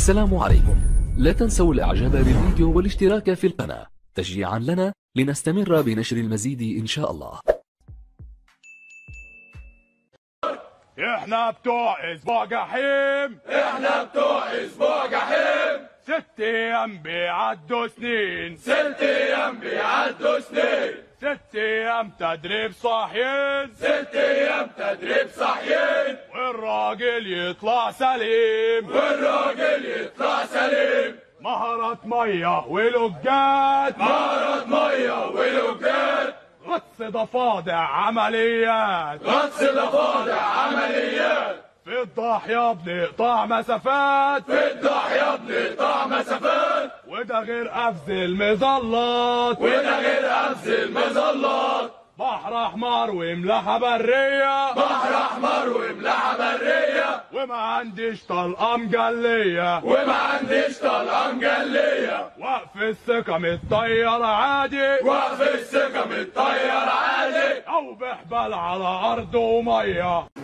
السلام عليكم. لا تنسوا الاعجاب بالفيديو والاشتراك في القناة تشجيعا لنا لنستمر بنشر المزيد ان شاء الله. احنا بتوع اسبوع جحيم، احنا بتوع اسبوع جحيم. 6 ايام بيعدوا سنين، 6 ايام بيعدوا سنين. 6 ايام تدريب صاحيين، 6 ايام تدريب صاحيين. والراجل يطلع سليم، والراجل يطلع سليم. مهارات ميه ولوجات، مهارات ميه ولوجات. غطس ضفادع عمليات، غطس ضفادع عمليات. في الضاحية بنقطع مسافات، في الضاحية بنقطع مسافات. وده غير قفز المظلات، وده غير قفز المظلات. بحر احمر وملاحة برية، بحر احمر وملاحة برية. وما عنديش طلقة مجلية، وما عنديش طلقة مجلية. وقف السكم الطيارة عادي، وقف السكم الطيارة عادي. او بحبل على ارض ومية.